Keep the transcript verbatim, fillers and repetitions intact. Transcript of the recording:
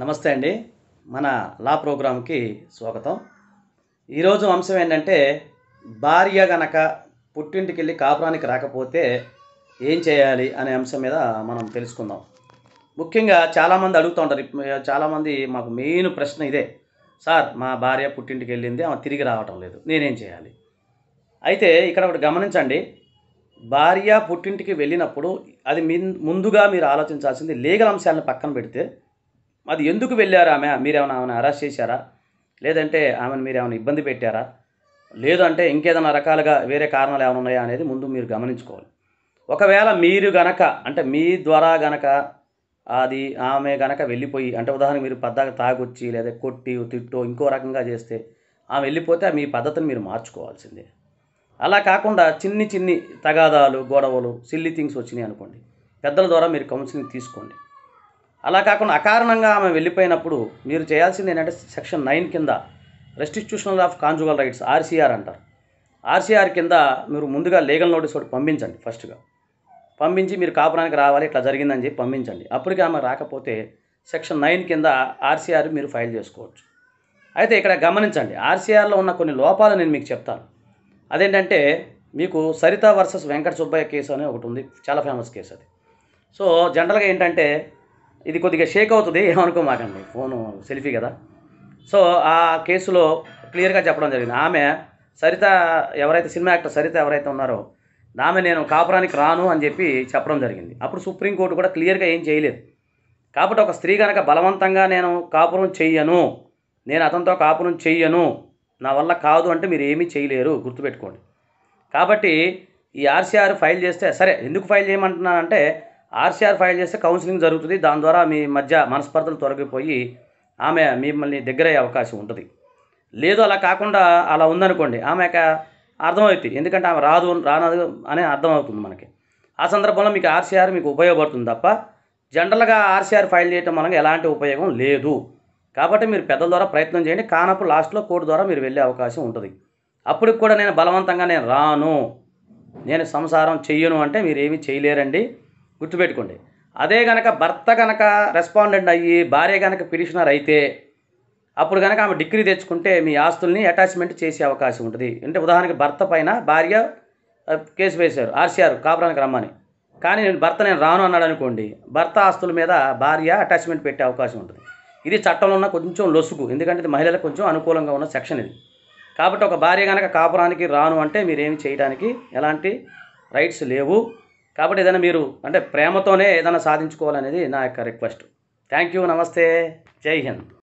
నమస్తే అండి మన లా ప్రోగ్రామ్కి స్వాగతం। ఈరోజు అంశం ఏంటంటే భార్య గనక పుట్టింటికి వెళ్ళి కాపురానికి రాకపోతే ఏం చేయాలి అనే అంశం మీద మనం తెలుసుకుందాం। ముఖ్యంగా చాలామంది అడుగుతూ ఉంటారు, చాలామంది మాకు మెయిన్ ప్రశ్న ఇదే, సార్ మా భార్య పుట్టింటికి వెళ్ళింది, ఆమె తిరిగి రావటం లేదు, నేనేం చేయాలి? అయితే ఇక్కడ ఒకటి గమనించండి, భార్య పుట్టింటికి వెళ్ళినప్పుడు అది ముందుగా మీరు ఆలోచించాల్సింది లీగల్ అంశాలను పక్కన పెడితే అది ఎందుకు వెళ్ళారు, ఆమె మీరేమైనా ఆమెను అరెస్ట్ చేశారా, లేదంటే ఆమెను మీరు ఏమైనా ఇబ్బంది పెట్టారా, లేదంటే ఇంకేదైనా రకాలుగా వేరే కారణాలు ఏమైనా ఉన్నాయా అనేది ముందు మీరు గమనించుకోవాలి। ఒకవేళ మీరు గనక అంటే మీ ద్వారా గనక అది ఆమె గనక వెళ్ళిపోయి అంటే ఉదాహరణకు మీరు పద్దాగా తాగొచ్చి లేదా కొట్టి తిట్టో ఇంకో రకంగా చేస్తే ఆమె వెళ్ళిపోతే మీ పద్ధతిని మీరు మార్చుకోవాల్సిందే। అలా కాకుండా చిన్ని చిన్ని తగాదాలు గొడవలు సిల్లీ థింగ్స్ వచ్చినాయి అనుకోండి, పెద్దల ద్వారా మీరు కౌన్సిలింగ్ తీసుకోండి। అలా కాకుండా అకారణంగా ఆమె వెళ్ళిపోయినప్పుడు మీరు చేయాల్సింది ఏంటంటే సెక్షన్ నైన్ కింద restitution of conjugal rights RCR అంటారు, ఆర్సీఆర్ కింద మీరు ముందుగా లీగల్ నోటీస్ ఒకటి పంపించండి, ఫస్ట్గా పంపించి మీరు కాపురానికి రావాలి ఇట్లా జరిగిందని చెప్పి పంపించండి। అప్పటికి ఆమె రాకపోతే సెక్షన్ నైన్ కింద ఆర్సీఆర్ మీరు ఫైల్ చేసుకోవచ్చు। అయితే ఇక్కడ గమనించండి, ఆర్సీఆర్లో ఉన్న కొన్ని లోపాలు నేను మీకు చెప్తాను। అదేంటంటే మీకు సరిత వర్సెస్ వెంకట సుబ్బయ్య కేసు అనే ఒకటి ఉంది, చాలా ఫేమస్ కేసు అది। సో జనరల్గా ఏంటంటే ఇది కొద్దిగా షేక్ అవుతుంది, ఏమనుకోమాకండి, ఫోను సెల్ఫీ కదా। సో ఆ కేసులో క్లియర్గా చెప్పడం జరిగింది, ఆమె సరిత ఎవరైతే సినిమా యాక్టర్ సరిత ఎవరైతే ఉన్నారో ఆమె నేను కాపురానికి రాను అని చెప్పి చెప్పడం జరిగింది। అప్పుడు సుప్రీంకోర్టు కూడా క్లియర్గా ఏం చేయలేదు, కాబట్టి ఒక స్త్రీ కనుక బలవంతంగా నేను కాపురం చెయ్యను, నేను అతనితో కాపురం చెయ్యను, నా వల్ల కాదు అంటే మీరు ఏమీ చేయలేరు, గుర్తుపెట్టుకోండి। కాబట్టి ఈ ఆర్సీఆర్ ఫైల్ చేస్తే సరే, ఎందుకు ఫైల్ చేయమంటున్నానంటే ఆర్సీఆర్ ఫైల్ చేస్తే కౌన్సిలింగ్ జరుగుతుంది, దాని ద్వారా మీ మధ్య మనస్పర్ధలు తొలగిపోయి ఆమె మిమ్మల్ని దగ్గరయ్యే అవకాశం ఉంటుంది। లేదు అలా కాకుండా అలా ఉందనుకోండి, ఆమె అర్థమవుతుంది, ఎందుకంటే ఆమె రాదు రానదు అనే అర్థమవుతుంది మనకి, ఆ సందర్భంలో మీకు ఆర్సీఆర్ మీకు ఉపయోగపడుతుంది తప్ప జనరల్గా ఆర్సీఆర్ ఫైల్ చేయడం వల్ల ఎలాంటి ఉపయోగం లేదు। కాబట్టి మీరు పెద్దల ద్వారా ప్రయత్నం చేయండి, కానప్పుడు లాస్ట్లో కోర్టు ద్వారా మీరు వెళ్ళే అవకాశం ఉంటుంది। అప్పుడు కూడా నేను బలవంతంగా నేను రాను, నేను సంసారం చెయ్యను అంటే మీరు ఏమీ చేయలేరండి, గుర్తుపెట్టుకోండి। అదే కనుక భర్త కనుక రెస్పాండెంట్ అయ్యి భార్య కనుక పిటిషనర్ అయితే అప్పుడు కనుక ఆమె డిగ్రీ తెచ్చుకుంటే మీ ఆస్తుల్ని అటాచ్మెంట్ చేసే అవకాశం ఉంటుంది। అంటే ఉదాహరణకి భర్త పైన భార్య కేసు వేశారు ఆర్సీఆర్ కాపురానికి రమ్మని, కానీ నేను భర్త నేను రాను అన్నాడు అనుకోండి, భర్త ఆస్తుల మీద భార్య అటాచ్మెంట్ పెట్టే అవకాశం ఉంటుంది। ఇది చట్టంలో ఉన్న కొంచెం లొసుగు, ఎందుకంటే ఇది మహిళలకు కొంచెం అనుకూలంగా ఉన్న సెక్షన్ ఇది। కాబట్టి ఒక భార్య కనుక కాపురానికి రాను అంటే మీరేమి చేయడానికి ఎలాంటి రైట్స్ లేవు। కాబట్టి ఏదైనా మీరు అంటే ప్రేమతోనే ఏదైనా సాధించుకోవాలనేది నా యొక్క రిక్వెస్ట్। థ్యాంక్ యూ, నమస్తే, జై హింద్।